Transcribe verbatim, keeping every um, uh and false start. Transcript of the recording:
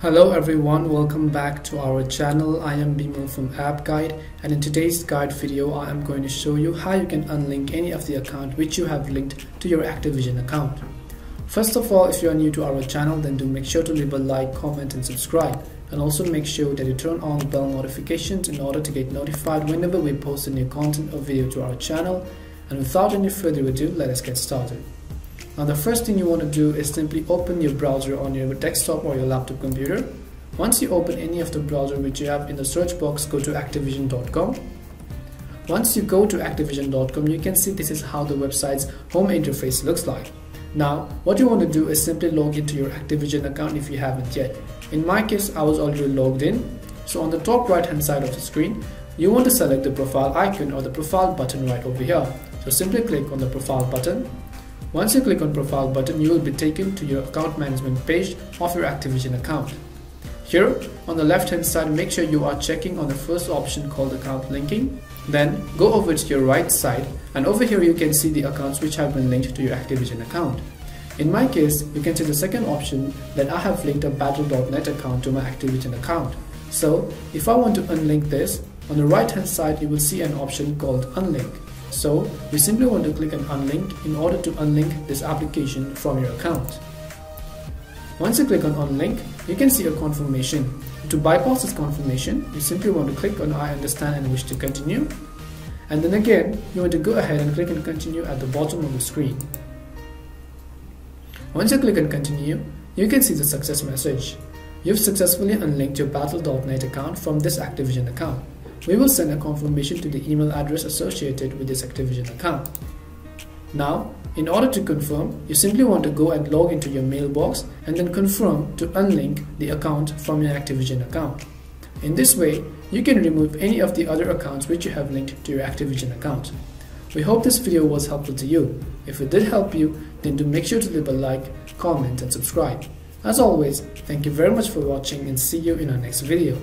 Hello everyone, welcome back to our channel. I am Bimal from App Guide, and in today's guide video I am going to show you how you can unlink any of the account which you have linked to your Activision account. First of all, if you are new to our channel, then do make sure to leave a like, comment and subscribe, and also make sure that you turn on the bell notifications in order to get notified whenever we post a new content or video to our channel. And without any further ado, let us get started. Now the first thing you want to do is simply open your browser on your desktop or your laptop computer. Once you open any of the browser which you have in the search box, go to Activision dot com. Once you go to Activision dot com, you can see this is how the website's home interface looks like. Now what you want to do is simply log into your Activision account if you haven't yet. In my case, I was already logged in. So on the top right hand side of the screen, you want to select the profile icon or the profile button right over here. So simply click on the profile button. Once you click on profile button, you will be taken to your account management page of your Activision account. Here on the left hand side, make sure you are checking on the first option called account linking. Then go over to your right side, and over here you can see the accounts which have been linked to your Activision account. In my case, you can see the second option that I have linked a Battle dot net account to my Activision account. So if I want to unlink this, on the right hand side you will see an option called unlink. So we simply want to click on unlink in order to unlink this application from your account. Once you click on unlink, you can see a confirmation. To bypass this confirmation, you simply want to click on I understand and wish to continue. And then again, you want to go ahead and click on continue at the bottom of the screen. Once you click on continue, you can see the success message. You've successfully unlinked your Battle dot net account from this Activision account. We will send a confirmation to the email address associated with this Activision account. Now, in order to confirm, you simply want to go and log into your mailbox and then confirm to unlink the account from your Activision account. In this way, you can remove any of the other accounts which you have linked to your Activision account. We hope this video was helpful to you. If it did help you, then do make sure to leave a like, comment and subscribe. As always, thank you very much for watching and see you in our next video.